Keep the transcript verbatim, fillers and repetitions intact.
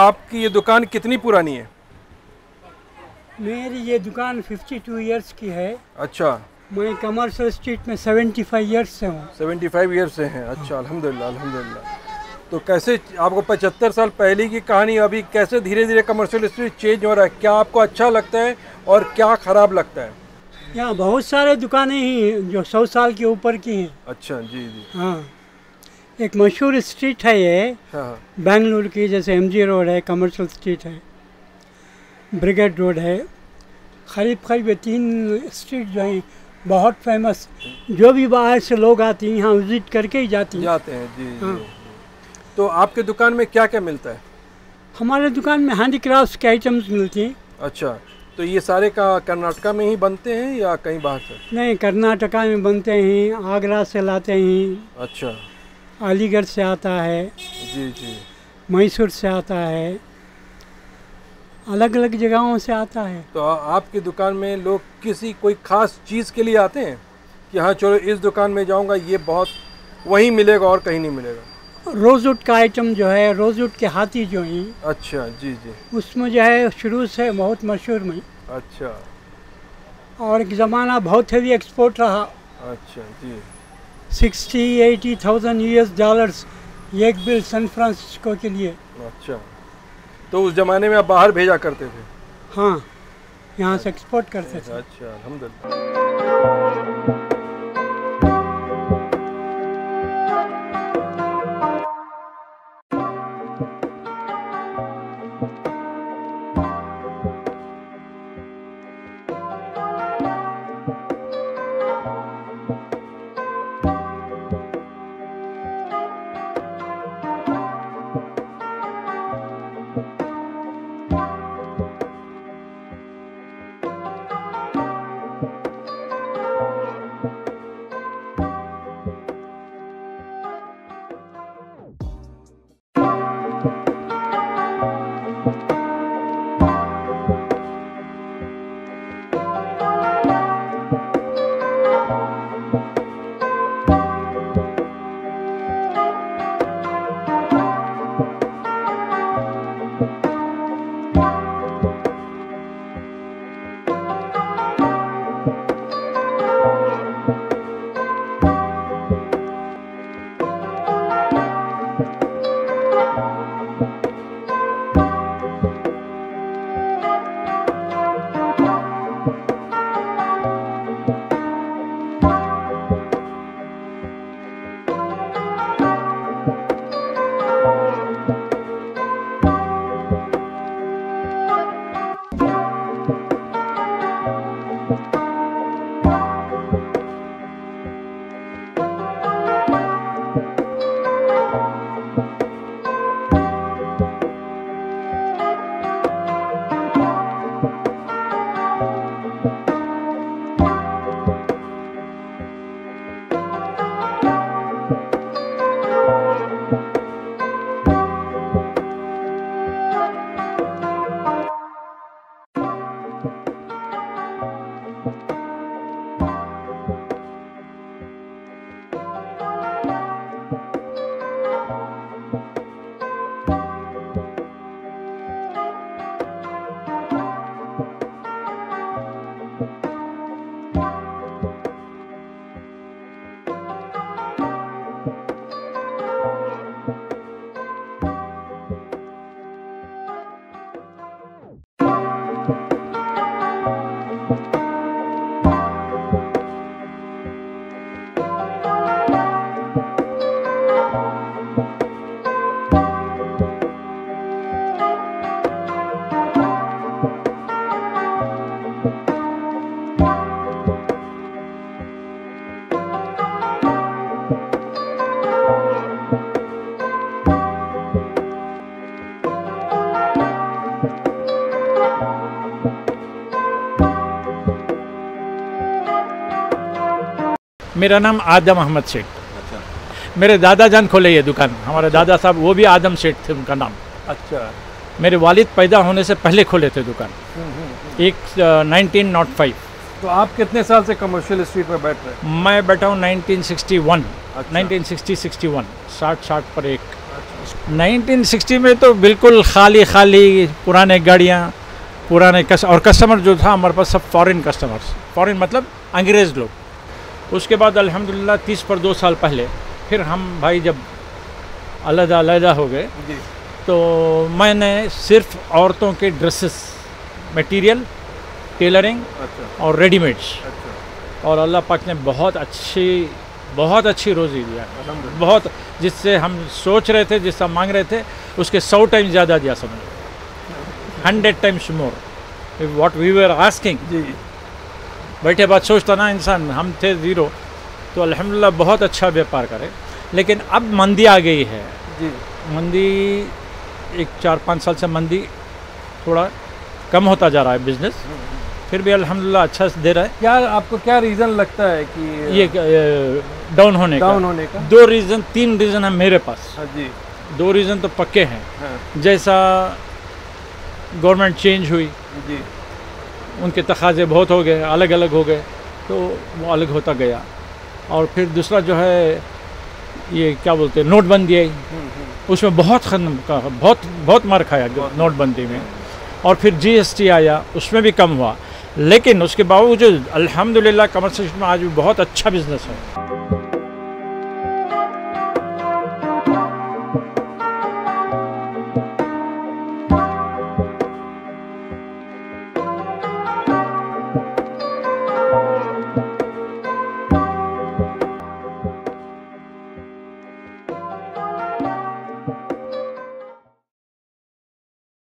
आपकी ये दुकान कितनी पुरानी है? मेरी ये दुकान बावन इयर्स की है। अच्छा। मैं कमर्शियल स्ट्रीट में पचहत्तर इयर्स से हूँ। पचहत्तर इयर्स से हैं। अच्छा, अल्हम्दुलिल्लाह अल्हम्दुलिल्लाह। तो कैसे आपको पचहत्तर साल पहले की कहानी अभी कैसे धीरे धीरे कमर्शियल स्ट्रीट चेंज हो रहा है, क्या आपको अच्छा लगता है और क्या ख़राब लगता है? यहाँ बहुत सारे दुकानें ही जो सौ साल के ऊपर की हैं। अच्छा जी जी। हाँ, एक मशहूर स्ट्रीट है ये। हाँ। बेंगलुरु की, जैसे एमजी रोड है, कमर्शियल स्ट्रीट है, ब्रिगेड रोड है, करीब करीब तीन स्ट्रीट जो हैं बहुत फेमस, जो भी बाहर से लोग आते हैं यहाँ विजिट करके ही जाते हैं जाते हैं जी। हाँ। तो आपके दुकान में क्या क्या मिलता है? हमारे दुकान में हैंडीक्राफ्ट्स के आइटम्स मिलते हैं। अच्छा, तो ये सारे का कर्नाटका में ही बनते हैं या कहीं बाहर से? नहीं, कर्नाटका में बनते हैं, आगरा से लाते हैं। अच्छा। अलीगढ़ से आता है जी जी, महेश्वर से आता है, अलग अलग जगहों से आता है। तो आपकी दुकान में लोग किसी कोई ख़ास चीज़ के लिए आते हैं कि हाँ चलो इस दुकान में जाऊँगा, ये बहुत वहीं मिलेगा और कहीं नहीं मिलेगा? रोजवुड का आइटम जो है, रोजवुड के हाथी जो हैं। अच्छा जी जी। उसमें जो है शुरू से बहुत मशहूर में। अच्छा। और एक ज़माना बहुत हैवी एक्सपोर्ट रहा। अच्छा जी। Sixty eighty thousand US dollars एक बिल सैन फ्रांसिस्को के लिए। अच्छा, तो उस ज़माने में आप बाहर भेजा करते थे? हाँ, यहाँ से एक्सपोर्ट करते थे। अच्छा, अल्हम्दुलिल्लाह। मेरा नाम आदम अहमद शेख। अच्छा। मेरे दादा जान खोले ये दुकान, हमारे दादा साहब वो भी आदम शेख थे उनका नाम। अच्छा। मेरे वालिद पैदा होने से पहले खोले थे दुकान, एक नाइनटीन नॉट फाइव। तो आप कितने साल से कमर्शियल स्ट्रीट में बैठ रहे हैं? मैं बैठा हूँ nineteen sixty one, nineteen sixty sixty one, साठ साठ पर एक। अच्छा। नाइनटीन सिक्सटी में तो बिल्कुल खाली खाली पुराने गाड़ियाँ, पुराने कस, और कस्टमर जो था हमारे पास सब फॉरेन कस्टमर्स, फॉरेन मतलब अंग्रेज़ लोग। उसके बाद अल्हम्दुलिल्लाह तीस पर दो साल पहले फिर हम भाई जब अलहदा अलहदा हो गए तो मैंने सिर्फ औरतों के ड्रेसेस मटेरियल, टेलरिंग अच्छा। और रेडीमेड्स अच्छा। और अल्लाह पाक ने बहुत अच्छी बहुत अच्छी रोज़ी दिया, बहुत, जिससे हम सोच रहे थे, जिससे मांग रहे थे उसके सौ टाइम ज़्यादा दिया, समझो hundred times more what we were asking. बैठे बात सोचता ना इंसान, हम थे ज़ीरो, तो अल्हम्दुलिल्लाह बहुत अच्छा व्यापार करे। लेकिन अब मंदी आ गई है जी। मंदी एक चार पाँच साल से मंदी थोड़ा कम होता जा रहा है बिजनेस, फिर भी अल्हम्दुलिल्लाह अच्छा से दे रहा है। यार आपको क्या रीज़न लगता है कि ये डाउन होने डाउन का? होने का दो रीज़न, तीन रीज़न है मेरे पास। हाँ जी, दो रीज़न तो पक्के हैं। हाँ। जैसा गवर्नमेंट चेंज हुई जी, उनके तकाजे बहुत हो गए, अलग अलग हो गए, तो वो अलग होता गया। और फिर दूसरा जो है ये क्या बोलते हैं, नोटबंदी आई, उसमें बहुत खत्म का बहुत बहुत मार खाया नोटबंदी में। और फिर जीएसटी आया, उसमें भी कम हुआ। लेकिन उसके बावजूद अल्हम्दुलिल्लाह कमर्शियल में आज भी बहुत अच्छा बिजनेस है।